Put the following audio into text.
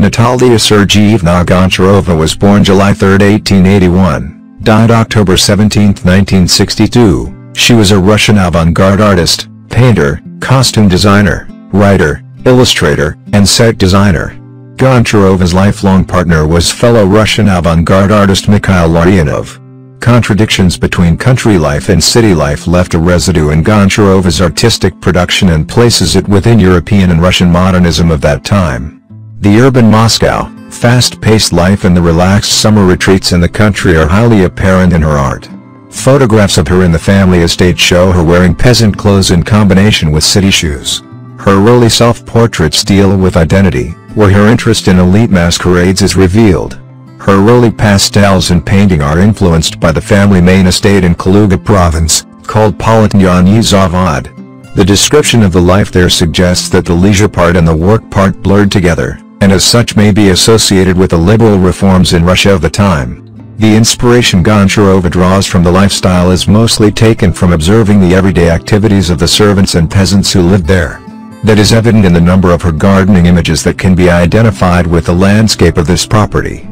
Natalia Sergeevna Goncharova was born July 3, 1881, died October 17, 1962. She was a Russian avant-garde artist, painter, costume designer, writer, illustrator, and set designer. Goncharova's lifelong partner was fellow Russian avant-garde artist Mikhail Larionov. Contradictions between country life and city life left a residue in Goncharova's artistic production and places it within European and Russian modernism of that time. The urban Moscow, fast-paced life and the relaxed summer retreats in the country are highly apparent in her art. Photographs of her in the family estate show her wearing peasant clothes in combination with city shoes. Her early self-portraits deal with identity, where her interest in elite masquerades is revealed. Her early pastels and painting are influenced by the family main estate in Kaluga province, called Polotnianyi Zavod. The description of the life there suggests that the leisure part and the work part blurred together, and as such may be associated with the liberal reforms in Russia of the time. The inspiration Goncharova draws from the lifestyle is mostly taken from observing the everyday activities of the servants and peasants who lived there. That is evident in the number of her gardening images that can be identified with the landscape of this property.